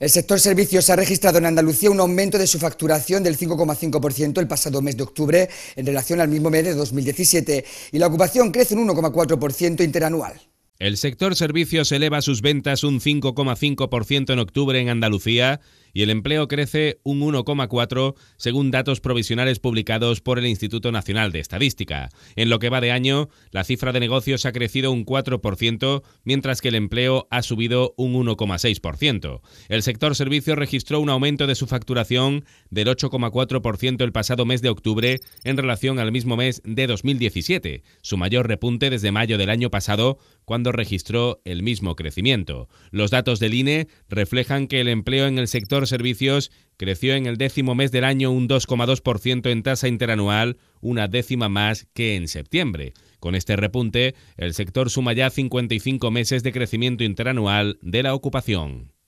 El sector servicios ha registrado en Andalucía un aumento de su facturación del 5,5% el pasado mes de octubre en relación al mismo mes de 2017 y la ocupación crece un 1,4% interanual. El sector servicios eleva sus ventas un 5,5% en octubre en Andalucía y el empleo crece un 1,4% según datos provisionales publicados por el Instituto Nacional de Estadística. En lo que va de año, la cifra de negocios ha crecido un 4%, mientras que el empleo ha subido un 1,6%. El sector servicios registró un aumento de su facturación del 8,4% el pasado mes de octubre en relación al mismo mes de 2017, su mayor repunte desde mayo del año pasado, cuando registró el mismo crecimiento. Los datos del INE reflejan que el empleo en el sector servicios creció en el décimo mes del año un 2,2% en tasa interanual, una décima más que en septiembre. Con este repunte, el sector suma ya 55 meses de crecimiento interanual de la ocupación.